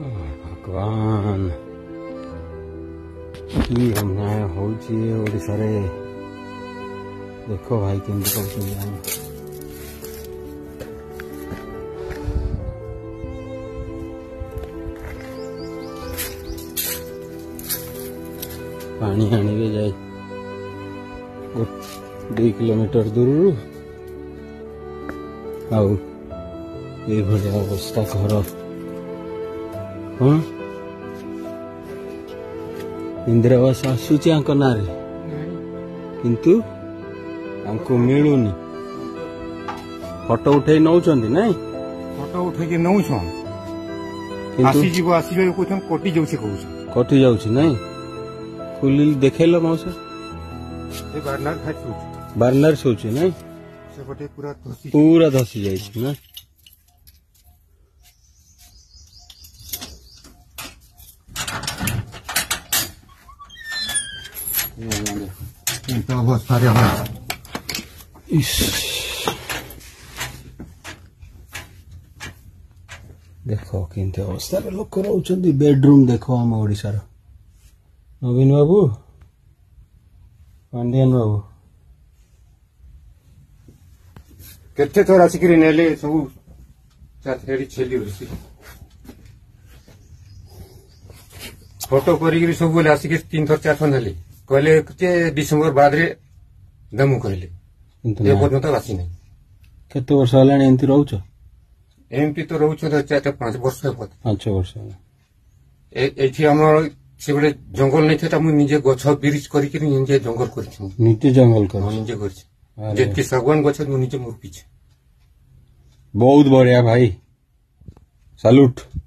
भगवान की हमने हो और सारे देखो भाई केंद्र पर पानी आने के जाए 2 किलोमीटर दूर आउ ये भले अवस्था घर हाँ इंदिरा आवास आसूची आंक ना रे किंतु आंको मिलूनी फोटो उठाई नौचंदी नहीं फोटो उठाई के नौचन आसी जीव कोठन कोटी जाउची नहीं कुलिल देखेला मौसा ये बारनार खाचू बारनार सोचे नहीं से बटे पूरा धसी जाई छी ना ये तो बहुत सारे हम इस देखो किंते अवस्था रे लोक रहउचंदी बेडरूम देखो हम ओडिसा रो नवीन बाबू पांडियन बाबू केते थोड़ा सिकरी नेले सब चात हेडी छेली होसी फोटो करी सब बोले आसी के 3 थर 4 थर नेले कहले के दिसंबर बाद रे दमु कहले ये पद तो आसी नहीं केते वर्ष होला एंती रहउछ एमपी तो रहउछ 4 5 वर्ष पद 5 वर्ष एथि हमर से बड़े जंगल नहीं थे मुझे गछ ब्रिज करके निजे जंगल कर सागवान गछ निजे मुर्पी बहुत बढ़िया भाई सैल्यूट।